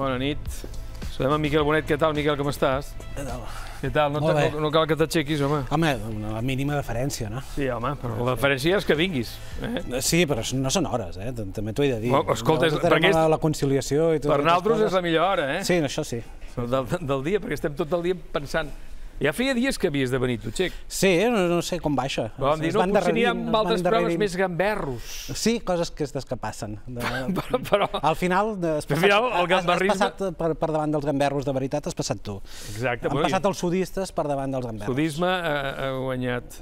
Bona nit. Saludem a Miquel Bonet. Què tal, Miquel, com estàs? Què tal? Què tal? No cal que t'aixequis, home. Home, la mínima deferència, no? Sí, home, però la deferència és que vinguis. Sí, però no són hores, eh? També t'ho he de dir. Escolta, la conciliació i tot. Per nosaltres és la millor hora, eh? Sí, això sí. Del dia, perquè estem tot el dia pensant... Ja feia dies que havies de venir, tu, Xec. Sí, no sé com baixa. Vam dir, no, potser n'hi ha altres proves més gamberros. Sí, coses que passen. Al final has passat per davant dels gamberros, de veritat, has passat tu. Exacte. Han passat els sudistes per davant dels gamberros. El sudisme ha guanyat.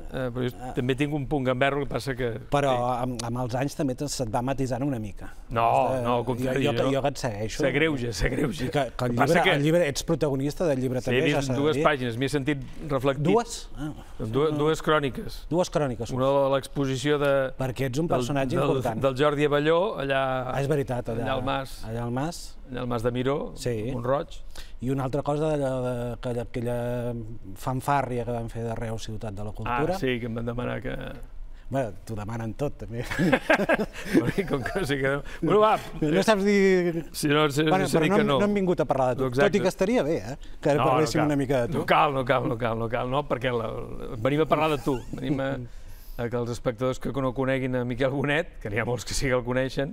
També tinc un punt gamberro, que passa que... Però amb els anys també se't va matisant una mica. No, confia-hi. Jo que et segueixo. S'agreuja, s'agreuja. Ets protagonista del llibre també. He vist dues pàgines, m'he sentit reflectit. Dues? Dues cròniques. Dues cròniques. Una de l'exposició de... Perquè ets un personatge important. Del Jordi Avelló, allà... És veritat, allà al Mas. Allà al Mas. Allà al Mas de Miró, Mont-roig. I una altra cosa d'aquella fanfàrria que vam fer de Reus, Ciutat de la Cultura. Ah, sí, que em van demanar que... Bé, t'ho demanen tot, també. Bueno, va... No saps dir... Però no hem vingut a parlar de tu. Tot i que estaria bé, eh? Que parléssim una mica de tu. No cal, no, perquè venim a parlar de tu. Venim a que els espectadors que no coneguin a Miquel Bonet, que n'hi ha molts que sí que el coneixen,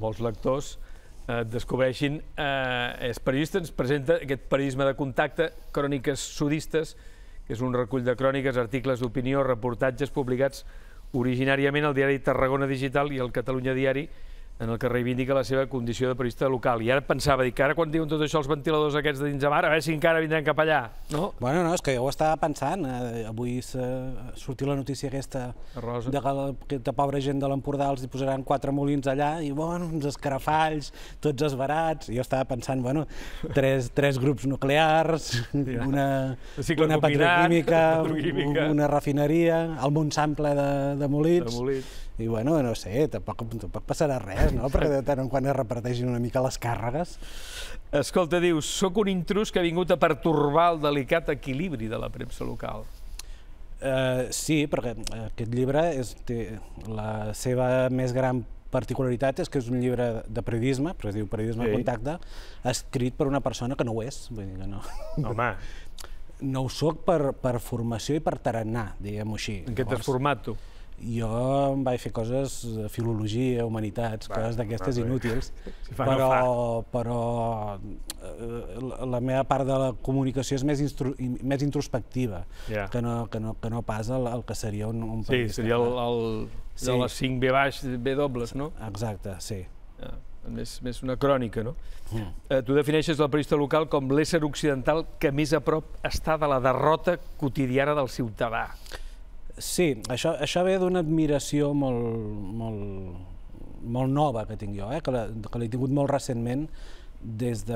molts lectors, descobreixin... És periodista, ens presenta aquest periodisme de contacte, cròniques sudistes, que és un recull de cròniques, articles d'opinió, reportatges publicats originàriament al diari Tarragona Digital i al Catalunya Diari, en el que reivindica la seva condició de periodista local. I ara pensava, dic, ara quan diuen tot això els ventiladors aquests de dins de mar, a veure si encara vindran cap allà, no? Bueno, no, és que jo ho estava pensant. Avui sortiu la notícia aquesta de pobra gent de l'Empordà, els hi posaran 4 molins allà, i bueno, uns escarafalls, tots esbarats. Jo estava pensant, bueno, 3 grups nuclears, una petroquímica, una refineria, el Montsant ple de molins... I, bueno, no sé, tampoc passarà res, no? Perquè de tant en quant es reparteixin una mica les càrregues. Escolta, dius, soc un intrus que ha vingut a pertorbar el delicat equilibri de la premsa local. Sí, perquè aquest llibre, la seva més gran particularitat és que és un llibre de periodisme, però es diu Periodisme de Contacte, escrit per una persona que no ho és. Vull dir que no. Home... No ho soc per formació i per tarannà, diguem-ho així. En què t'has format, tu? Jo em vaig fer coses de filologia, humanitats, coses d'aquestes inútils, però la meva part de la comunicació és més introspectiva que no pas el que seria un país. Sí, seria de les 5 W, no? Exacte, sí. Més una crònica, no? Tu defineixes el periodista local com l'ésser occidental que més a prop està de la derrota quotidiana del ciutadà. Sí, això ve d'una admiració molt nova que tinc jo, que l'he tingut molt recentment,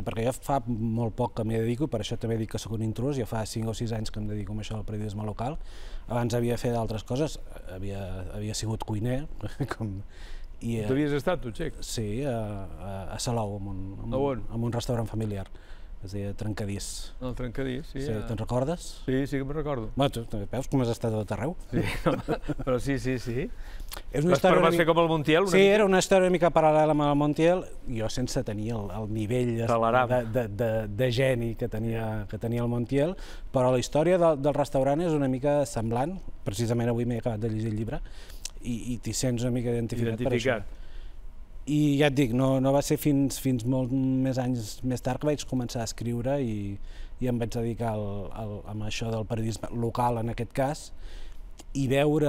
perquè jo fa molt poc que m'hi dedico, per això també dic que soc un intrús, jo fa 5 o 6 anys que em dedico a això del periodisme local. Abans havia fet altres coses, havia sigut cuiner. Tu havies estat, tu, Xec? Sí, a Salou, en un restaurant familiar. Es deia Trencadís. El Trencadís, sí. Te'n recordes? Sí, sí que me'n recordo. Veus com has estat a tot arreu? Però sí. Vas fer com el Montiel? Sí, era una història una mica paral·lela amb el Montiel, jo sense tenir el nivell de geni que tenia el Montiel, però la història del restaurant és una mica semblant, precisament avui m'he acabat de llegir el llibre, i t'hi sents una mica identificat per això. I ja et dic, no va ser fins molts més anys més tard que vaig començar a escriure i em vaig dedicar a això del periodisme local, en aquest cas, i veure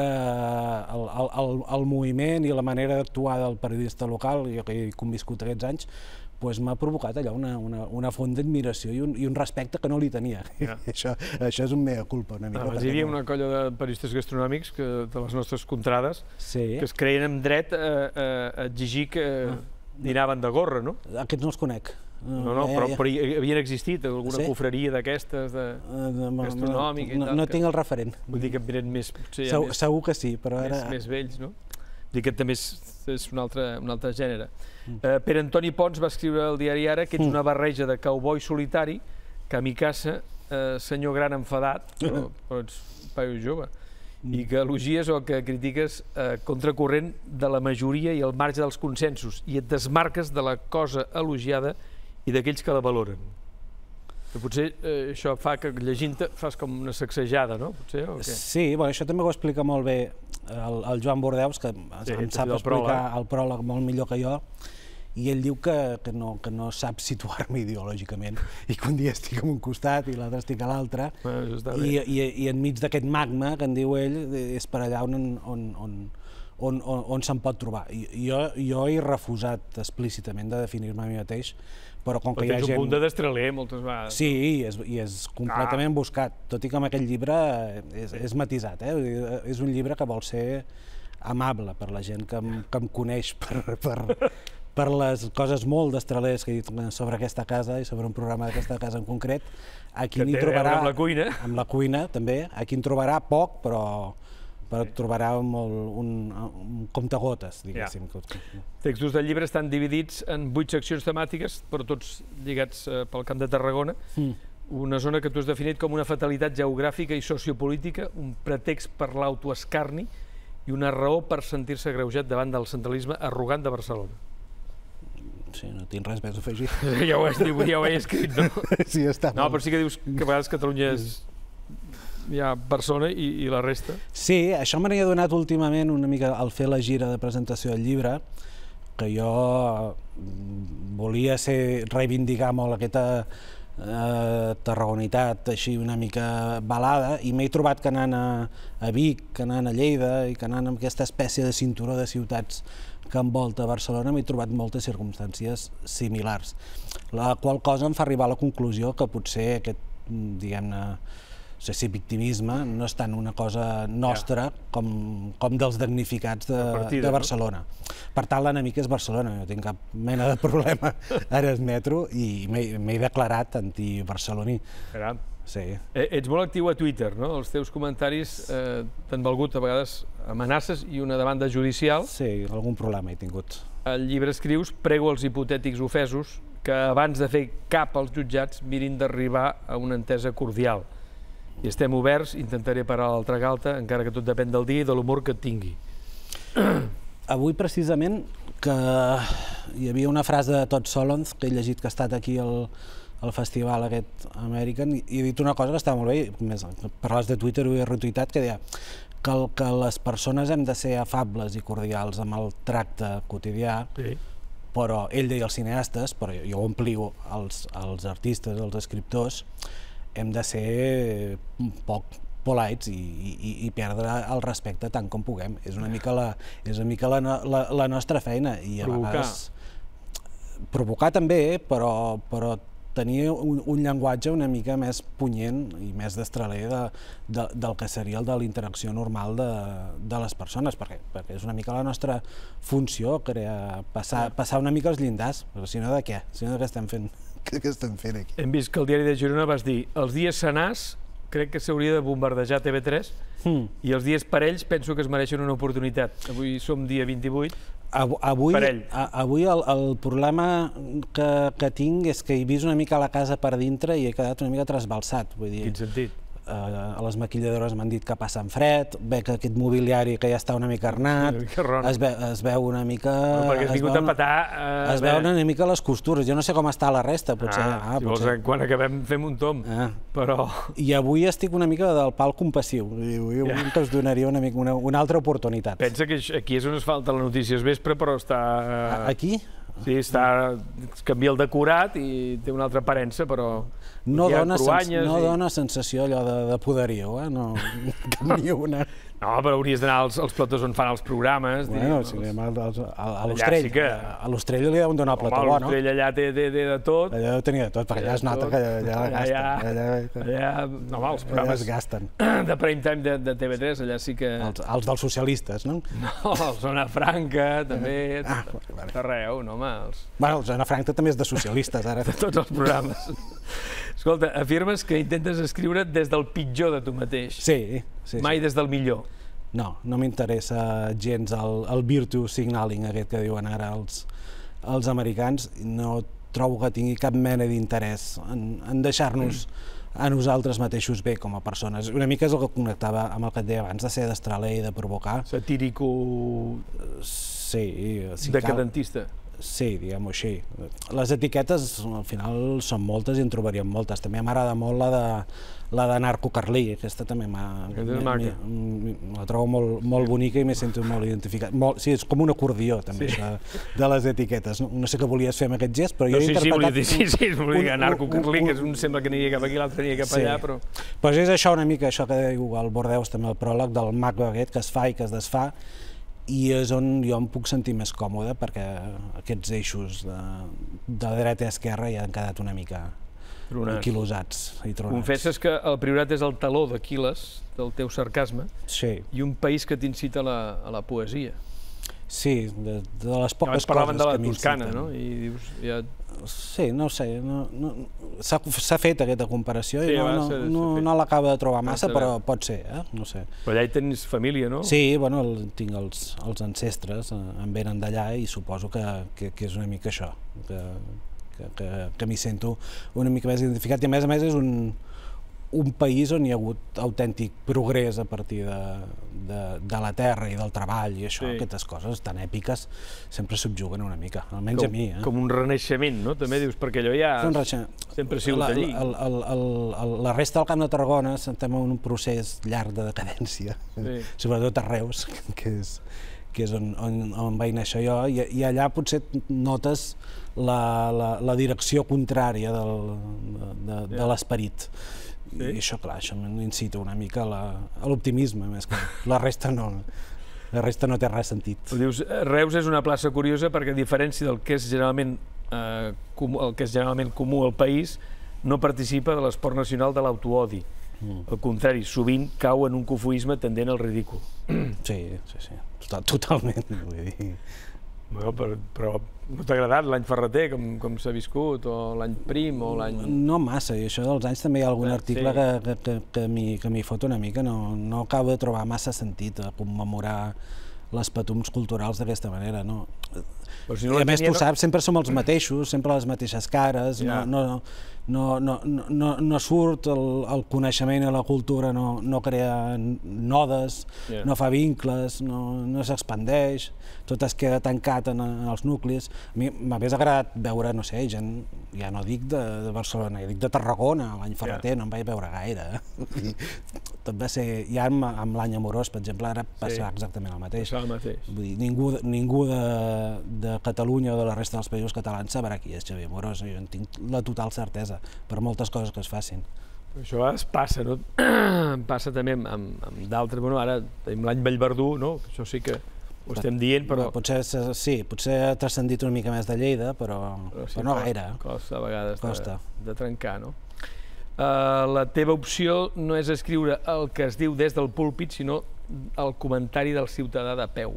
el moviment i la manera d'actuar del periodista local, jo que he conviscut aquests anys, m'ha provocat allò una font d'admiració i un respecte que no li tenia. Això és un mea culpa, una mica. Hi havia una colla de periodistes gastronòmics de les nostres contrades que es creien amb dret a exigir que dinaven de gorra, no? Aquests no els conec. No, però havien existit alguna cofreria d'aquestes, gastronòmica i tal. No tinc el referent. Vull dir que em miren més... Segur que sí, però ara... Més vells, no? Vull dir que també és un altre gènere. Pere Antoni Pons va escriure al diari Ara que ets una barreja de cowboy solitari, kamikaze, senyor gran enfadat, però ets un paio jove, i que elogies o que critiques contracorrent de la majoria i al marge dels consensos, i et desmarques de la cosa elogiada i d'aquells que la valoren. Potser això fa que llegint-te fas com una sacsejada, no? Sí, això també ho explica molt bé el Joan Bordeus, que em sap explicar el pròleg molt millor que jo, i ell diu que no sap situar-me ideològicament i que un dia estic a un costat i l'altre estic a l'altre, i enmig d'aquest magma que en diu ell és per allà on se'n pot trobar. Jo he refusat explícitament de definir-me a mi mateix, però com que hi ha gent... Tens un punt de destraler moltes vegades. Sí, i és completament buscat, tot i que amb aquest llibre és matisat. És un llibre que vol ser amable per la gent que em coneix per les coses molt destralers que he dit sobre aquesta casa i sobre un programa d'aquesta casa en concret. Que té a veure amb la cuina. Amb la cuina, també. Aquí en trobarà poc, però... però trobarà un comptagotes, diguéssim. Textos del llibre estan dividits en 8 seccions temàtiques, però tots lligats pel Camp de Tarragona, una zona que tu has definit com una fatalitat geogràfica i sociopolítica, un pretext per l'autoescarni i una raó per sentir-se greujat davant del centralisme arrogant de Barcelona. Sí, no tinc res més a afegir. Ja ho he escrit, no? Sí, està molt. No, però sí que dius que a vegades Catalunya és... hi ha Barcelona i la resta. Sí, això me n'he adonat últimament una mica al fer la gira de presentació del llibre, que jo volia reivindicar molt aquesta tarragonitat així una mica balada, i m'he trobat que anant a Vic, que anant a Lleida i que anant amb aquesta espècie de cinturó de ciutats que envolta Barcelona, m'he trobat moltes circumstàncies similars, la qual cosa em fa arribar a la conclusió que potser aquest, diguem-ne, si victimisme no és tant una cosa nostra com dels damnificats de Barcelona. Per tant, l'enemic és Barcelona, no tinc cap mena de problema ara al metro i m'he declarat antibarceloní. Ets molt actiu a Twitter, no? Els teus comentaris t'han valgut a vegades amenaces i una demanda judicial. Sí, algun problema he tingut. Al llibre escrius: prego als hipotètics ofesos que abans de fer cap als jutjats mirin d'arribar a una entesa cordial. I estem oberts, intentaré parar l'altra galta, encara que tot depèn del dia i de l'humor que tingui. Avui, precisament, que hi havia una frase de Todd Sòlons, que he llegit que ha estat aquí al festival aquest American, i he dit una cosa que estava molt bé, parles de Twitter, ho he retuitat, que deia que les persones hem de ser afables i cordials amb el tracte quotidià, però ell deia els cineastes, però jo ho amplio als artistes, als escriptors, hem de ser poc polits i perdre el respecte tant com puguem. És una mica la nostra feina. Provocar. Provocar també, però tenir un llenguatge una mica més punyent i més destraler del que seria el de la interacció normal de les persones, perquè és una mica la nostra funció, passar una mica els llindars, però si no de què? Si no de què estem fent? Què estem fent aquí? Hem vist que al diari de Girona vas dir els dies senars crec que s'hauria de bombardejar TV3 i els dies parells penso que es mereixen una oportunitat. Avui som dia 28, parell. Avui el problema que tinc és que he vist una mica la casa per dintre i he quedat una mica trasbalsat. Quin sentit? A les maquilladores m'han dit que passen fred, veig que aquest mobiliari que ja està una mica arnat, es veu una mica... Perquè has vingut a petar... Es veuen una mica les costures, jo no sé com està la resta, potser... Si vols, quan acabem fem un tom, però... I avui estic una mica del pal compassiu, avui us donaria una altra oportunitat. Pensa que aquí és on es falta la notícia, és vespre, però està... Aquí? Sí, canvia el decorat i té una altra aparença, però... No dona sensació allò de poderio, no n'hi ha una... No, però hauries d'anar als platós on fan els programes... Bueno, si anem a l'Ostrell li deuen donar el plató bo, no? L'Ostrell allà té de tot... Allà deu tenir de tot, perquè allà es nota que allà... No, els programes de prime time de TV3, allà sí que... Els dels socialistes, no? No, el Zona Franca, també... Arreu, no, home... Bueno, el Zona Franca també és de socialistes, ara. De tots els programes. Escolta, afirmes que intentes escriure des del pitjor de tu mateix. Sí. Mai des del millor. No, no m'interessa gens el virtue signaling aquest que diuen ara els americans. No trobo que tingui cap mena d'interès en deixar-nos a nosaltres mateixos bé com a persones. Una mica és el que connectava amb el que et deia abans, de ser destraler i de provocar. Satírico... Sí. Decadentista. Sí, diguem-ho així. Les etiquetes, al final, són moltes i en trobaríem moltes. També m'agrada molt la de Narko Carli, aquesta també la trobo molt bonica i m'he sentit molt identificat. Sí, és com un acordió, també, de les etiquetes. No sé què volies fer amb aquest gest, però jo he interpretat... Sí, Narko Carli, que un sembla que aniria cap aquí, l'altre aniria cap allà, però... Doncs és això una mica, això que diu el Bordeus, també el pròleg del mag aquest que es fa i que es desfà, i és on jo em puc sentir més còmode perquè aquests eixos de dreta i esquerra ja han quedat una mica anquilosats i tronats. Confesses que el Priorat és el taló d'Aquil·les del teu sarcasme i un país que t'incita a la poesia. Sí, de les poques coses que m'inciten. Parlaven de la Toscana, no? Sí, no ho sé, s'ha fet aquesta comparació i no l'acaba de trobar massa, però pot ser, no ho sé. Però allà hi tens família, no? Sí, bueno, tinc els ancestres, em venen d'allà i suposo que és una mica això, que m'hi sento una mica més identificat i a més és un país on hi ha hagut autèntic progrés a partir de la terra i del treball i això, aquestes coses tan èpiques sempre subjuguen una mica, almenys a mi. Com un renaixement, no? També dius, perquè allò ja sempre ha sigut allí. La resta del Camp de Tarragona estem en un procés llarg de decadència, sobretot a Reus, que és on vaig néixer jo, i allà potser notes la direcció contrària de l'esperit. I això, clar, això m'incita una mica a l'optimisme, més que la resta no té res sentit. Reus és una plaça curiosa perquè, a diferència del que és generalment comú al país, no participa de l'esport nacional de l'autoodi. Al contrari, sovint cau en un cofoisme tendent al ridícul. Sí, totalment. Però no t'ha agradat l'any Ferreter, com s'ha viscut, o l'any Prim, o l'any... No massa, i això dels anys també hi ha algun article que m'hi fot una mica, no acabo de trobar massa sentit a commemorar les petums culturals d'aquesta manera, no? A més, tu saps, sempre som els mateixos, sempre les mateixes cares, no surt el coneixement i la cultura, no crea nodes, no fa vincles, no s'expandeix, tot es queda tancat en els nuclis. A mi m'hauria agradat veure, no sé, gent, ja no dic de Barcelona, ja dic de Tarragona, l'any Ferreter no em vaig veure gaire. Tot va ser, ja amb l'any Amorós, per exemple, ara passava exactament el mateix. Ningú de Catalunya o de la resta dels països catalans sabrà qui és Xavier Amorós, jo en tinc la total certesa per moltes coses que es facin. Això es passa, no? Passa també amb d'altres, ara tenim l'any Vallverdú, això sí que ho estem dient, però... Sí, potser ha transcendit una mica més de Lleida, però no gaire. Costa a vegades de trencar, no? La teva opció no és escriure el que es diu des del púlpit, sinó el comentari del ciutadà de peu.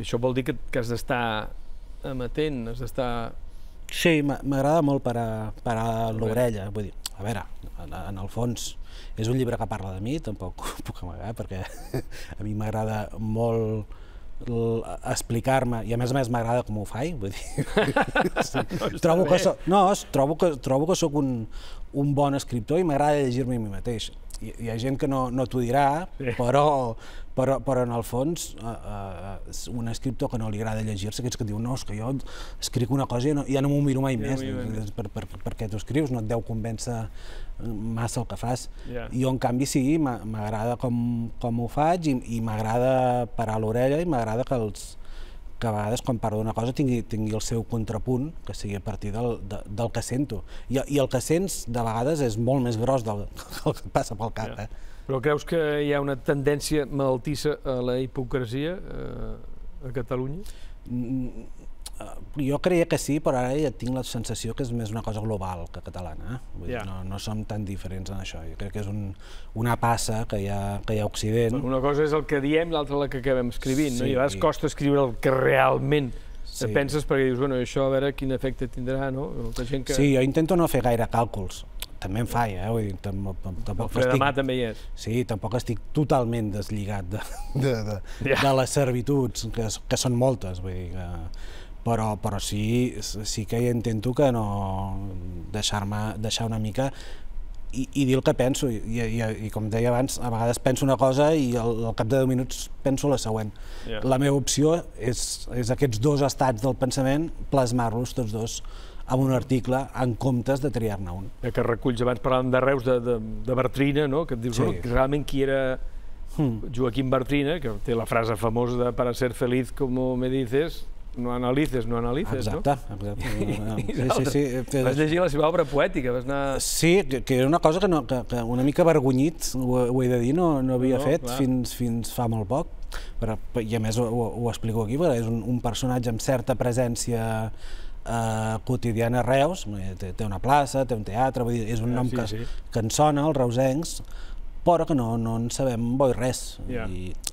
Això vol dir que has d'estar amatent, has d'estar... Sí, m'agrada molt parar l'orella. Vull dir, a veure, en el fons és un llibre que parla de mi, tampoc ho puc amagar, perquè a mi m'agrada molt explicar-me, i a més m'agrada com ho faig, vull dir... Trobo que soc un bon escriptor i m'agrada llegir-me a mi mateix. Hi ha gent que no t'ho dirà, però en el fons un escriptor que no li agrada llegir-se, aquests que diu no, és que jo escric una cosa i ja no m'ho miro mai més, per què tu escrius, no et deu convèncer massa el que fas. Jo, en canvi, sí, m'agrada com ho faig i m'agrada parar l'orella i m'agrada que a vegades quan parlo d'una cosa tingui el seu contrapunt, que sigui a partir del que sento. I el que sents, de vegades, és molt més gros del que passa pel cap. Però creus que hi ha una tendència malaltissa a la hipocresia a Catalunya? Jo creia que sí, però ara ja tinc la sensació que és més una cosa global que catalana. No som tan diferents en això. Jo crec que és una passa que hi ha a Occident. Una cosa és el que diem, l'altra la que acabem escrivint. I a vegades costa escriure el que realment penses perquè dius, bueno, això a veure quin efecte tindrà, no? Sí, jo intento no fer gaire càlculs. També em faig, el fre de mà també hi és. Sí, tampoc estic totalment deslligat de les servituds, que són moltes, vull dir... Però sí que intento que no deixar una mica i dir el que penso. I com deia abans, a vegades penso una cosa i al cap de 10 minuts penso la següent. La meva opció és aquests dos estats del pensament, plasmar-los tots dos en un article en comptes de triar-ne un. Que reculls, abans parlàvem de Reus, de Bartrina, que et dius que realment qui era Joaquim Bartrina, que té la frase famosa de "para ser feliz como me dices, no analices, no analices", no? Exacte. Vas llegir la seva obra poètica, vas anar... Sí, que era una cosa que una mica avergonyit, ho he de dir, no havia fet fins fa molt poc. I a més ho explico aquí, perquè és un personatge amb certa presència quotidiana a Reus, té una plaça, té un teatre, és un nom que ens sona, els reusencs, però que no en sabem bo i res.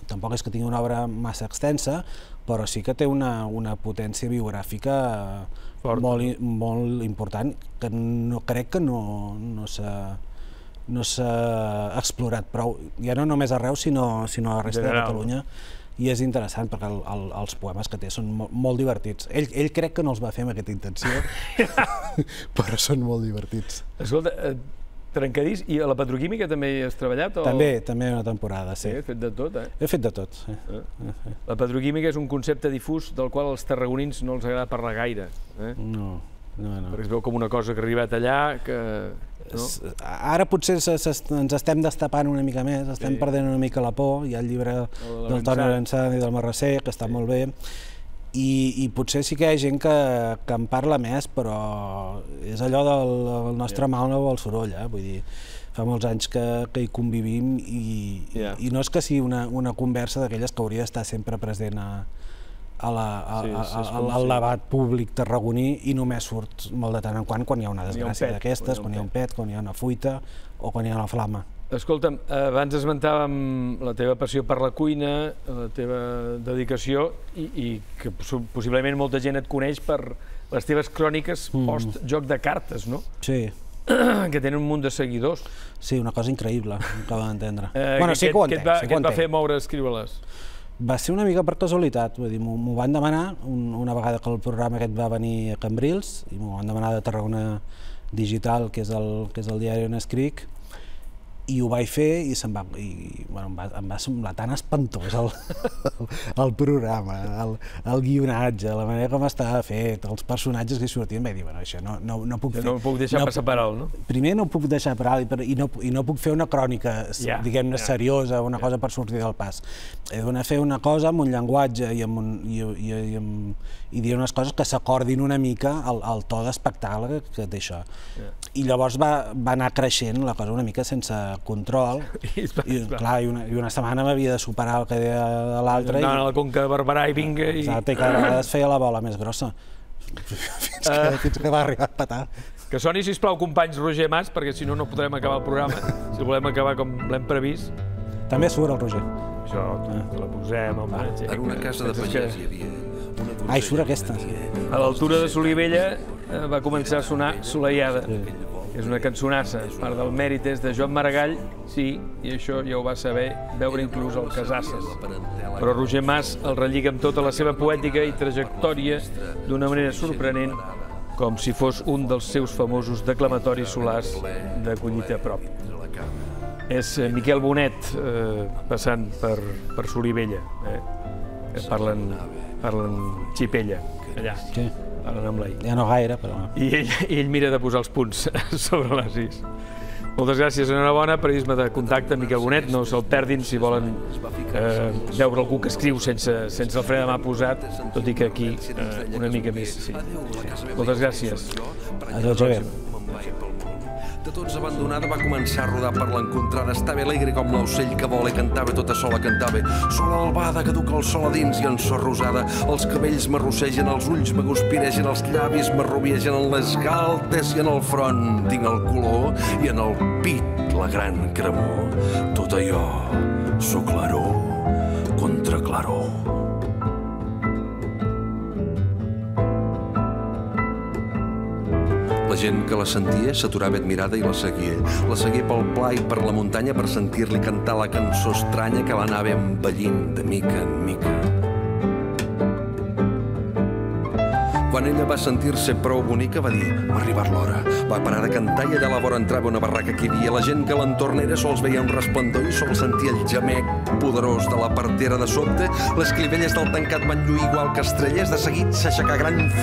Tampoc és que tingui una obra massa extensa, però sí que té una potència biogràfica molt important, que crec que no s'ha explorat prou, ja no només a Reus, sinó a la resta de Catalunya. I és interessant perquè els poemes que té són molt divertits. Ell crec que no els va fer amb aquesta intenció, però són molt divertits. Escolta, trencadís, i a la petroquímica també hi has treballat? També una temporada, sí. He fet de tot, eh? He fet de tot, sí. La petroquímica és un concepte difús del qual als tarragonins no els agrada parlar gaire. No, no, no. Perquè es veu com una cosa que ha arribat allà, que... Ara potser ens estem destapant una mica més, estem perdent una mica la por. Hi ha el llibre del Toni Pons i del Maragall, que està molt bé, i potser sí que hi ha gent que en parla més, però és allò del nostre mal o el soroll. Vull dir, fa molts anys que hi convivim i no és que sigui una conversa d'aquelles que hauria d'estar sempre present al debat públic tarragoní, i només surt molt de tant en quant quan hi ha una desgràcia d'aquestes, quan hi ha un pet, quan hi ha una fuita o quan hi ha una flama. Escolta'm, abans esmentàvem la teva passió per la cuina, la teva dedicació, i que possiblement molta gent et coneix per les teves cròniques post-joc de cartes, no? Sí. Que tenen un munt de seguidors. Sí, una cosa increïble, acabo d'entendre. Què et va fer moure a escriure-les? Va ser una mica per casualitat, m'ho van demanar una vegada que el programa aquest va venir a Cambrils, i m'ho van demanar de Tarragona Digital, que és el diari on escric, i ho vaig fer i em va semblar tan espantós el programa, el guionatge, la manera com estava fet, els personatges que hi sortien. Vaig dir, bueno, això no ho puc fer. No ho puc deixar passar per alt, no? Primer, no ho puc deixar per alt i no puc fer una crònica, diguem-ne, seriosa, una cosa per sortir del pas. He de fer una cosa amb un llenguatge i dir unes coses que s'acordin una mica al to d'espectacle que té això. I llavors va anar creixent la cosa una mica sense control, i una setmana m'havia de superar el que deia de l'altre. Anant a la Conca de Barberà i vinga... Exacte, i cada vegada es feia la bola més grossa, fins que va arribar a petar. Que soni, sisplau, companys, Roger Mas, perquè si no, no podrem acabar el programa. Si el volem acabar com l'hem previst... També surt el Roger. Això, la posem, home. En una casa de pagès hi havia... Ai, surt aquesta. A l'altura de Solivella va començar a sonar Solivella. És una cançonassa, part del mèrit és de Joan Maragall, sí, i això ja ho va saber veure inclús al Casasses. Però Roger Mas el relliga amb tota la seva poètica i trajectòria d'una manera sorprenent, com si fos un dels seus famosos declamatoris solars de collita prop. És Miquel Bonet, passant per Solivella, parlen Xipella, allà. Ja no gaire, però... I ell mira de posar els punts sobre les is. Moltes gràcies, enhorabona. Periodisme de contacte, Miquel Bonet. No se'l perdin si volen veure algú que escriu sense el fre de mà posat, tot i que aquí una mica més. Moltes gràcies. Adéu, Xavier. De tots abandonada va començar a rodar per l'encontrada. Estava alegre com l'ocell que vola i cantava, tota sola cantava. Sola albada que duca el sol a dins i en sor rosada. Els cabells m'arrossegen, els ulls m'aguspiregen, els llavis m'arrubiegen, en les galtes i en el front tinc el color i en el pit la gran cremor. Tot allò sóc claror contra claror. La gent que la sentia s'aturava admirada i la seguia. La seguia pel pla i per la muntanya per sentir-li cantar la cançó estranya que l'anava envellint de mica en mica. Quan ella va sentir-se prou bonica, va dir: "M'ha arribat l'hora". Va parar a cantar i allà a la vora entrava una barraca que hi havia. La gent que a l'entorn era sols veia un resplendor i sols sentia el gemec poderós de la partera. De sobte, les clivelles del tancat van lluir igual que estrelles. De seguit s'aixecà gran fum.